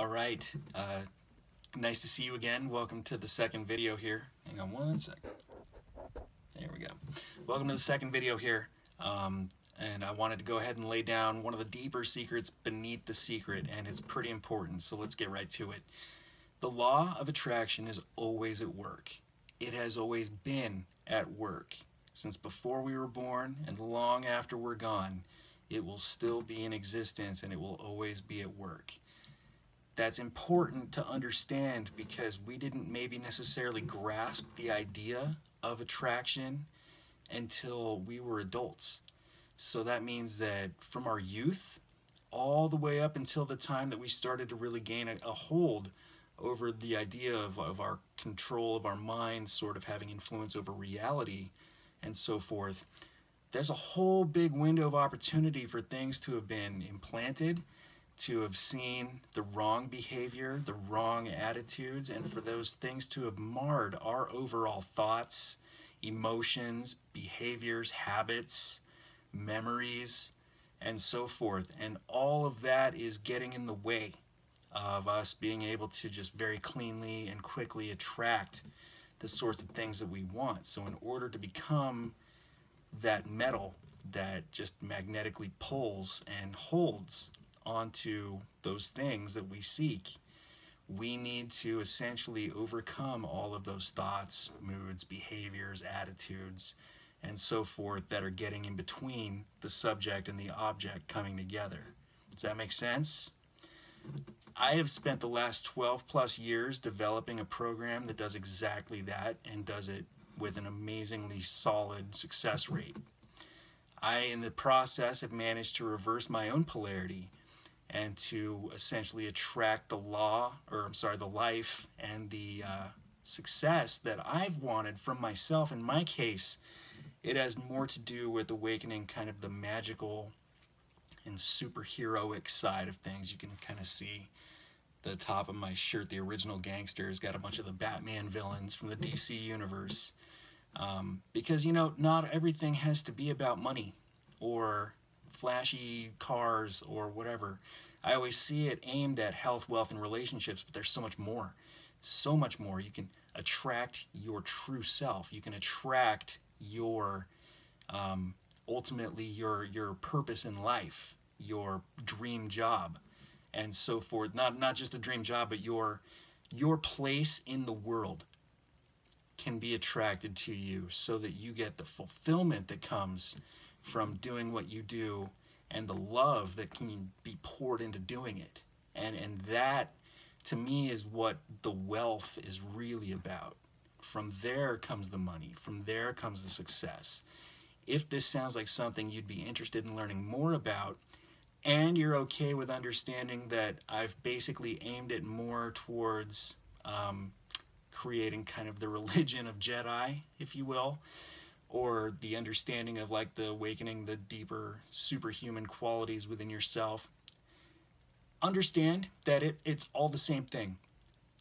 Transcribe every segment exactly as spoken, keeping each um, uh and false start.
All right, uh, nice to see you again. Welcome to the second video here. Hang on one second. There we go. Welcome to the second video here. Um, and I wanted to go ahead and lay down one of the deeper secrets beneath the secret, and it's pretty important, so let's get right to it. The law of attraction is always at work. It has always been at work. Since before we were born and long after we're gone, it will still be in existence and it will always be at work. That's important to understand because we didn't maybe necessarily grasp the idea of attraction until we were adults. So that means that from our youth all the way up until the time that we started to really gain a, a hold over the idea of, of our control of our mind, sort of having influence over reality and so forth, there's a whole big window of opportunity for things to have been implanted, to have seen the wrong behavior, the wrong attitudes, and for those things to have marred our overall thoughts, emotions, behaviors, habits, memories, and so forth. And all of that is getting in the way of us being able to just very cleanly and quickly attract the sorts of things that we want. So in order to become that metal that just magnetically pulls and holds onto those things that we seek, we need to essentially overcome all of those thoughts, moods, behaviors, attitudes, and so forth that are getting in between the subject and the object coming together. Does that make sense? I have spent the last twelve plus years developing a program that does exactly that and does it with an amazingly solid success rate. I, in the process, have managed to reverse my own polarity and to essentially attract the law, or I'm sorry, the life and the uh, success that I've wanted from myself. In my case, it has more to do with awakening kind of the magical and superheroic side of things. You can kind of see the top of my shirt, the original gangster, has got a bunch of the Batman villains from the D C universe. Um, because, you know, not everything has to be about money or flashy cars or whatever. I always see it aimed at health, wealth, and relationships, but there's so much more. So much more. You can attract your true self. You can attract your, um, ultimately, your, your purpose in life, your dream job, and so forth. Not, not just a dream job, but your, your place in the world can be attracted to you so that you get the fulfillment that comes from doing what you do and the love that can be poured into doing it. And, and that, to me, is what the wealth is really about. From there comes the money. From there comes the success. If this sounds like something you'd be interested in learning more about, and you're okay with understanding that I've basically aimed it more towards um, creating kind of the religion of Jedi, if you will, or the understanding of like the awakening, the deeper superhuman qualities within yourself, understand that it, it's all the same thing.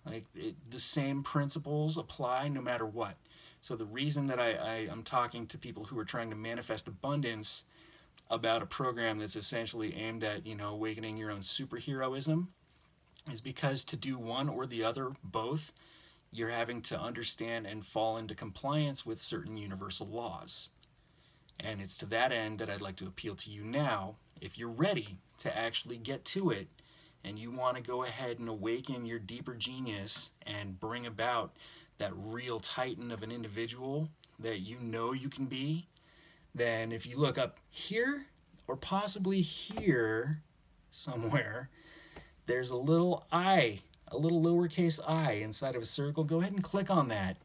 Like it, the same principles apply no matter what. So the reason that I, I, I'm talking to people who are trying to manifest abundance about a program that's essentially aimed at, you know, awakening your own superheroism is because to do one or the other, both, you're having to understand and fall into compliance with certain universal laws. And it's to that end that I'd like to appeal to you now, if you're ready to actually get to it and you want to go ahead and awaken your deeper genius and bring about that real titan of an individual that you know you can be, then if you look up here, or possibly here somewhere, there's a little I, a little lowercase I inside of a circle. Go ahead and click on that.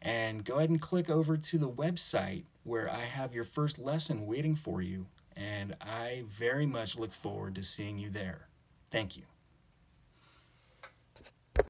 And go ahead and click over to the website where I have your first lesson waiting for you. And I very much look forward to seeing you there. Thank you.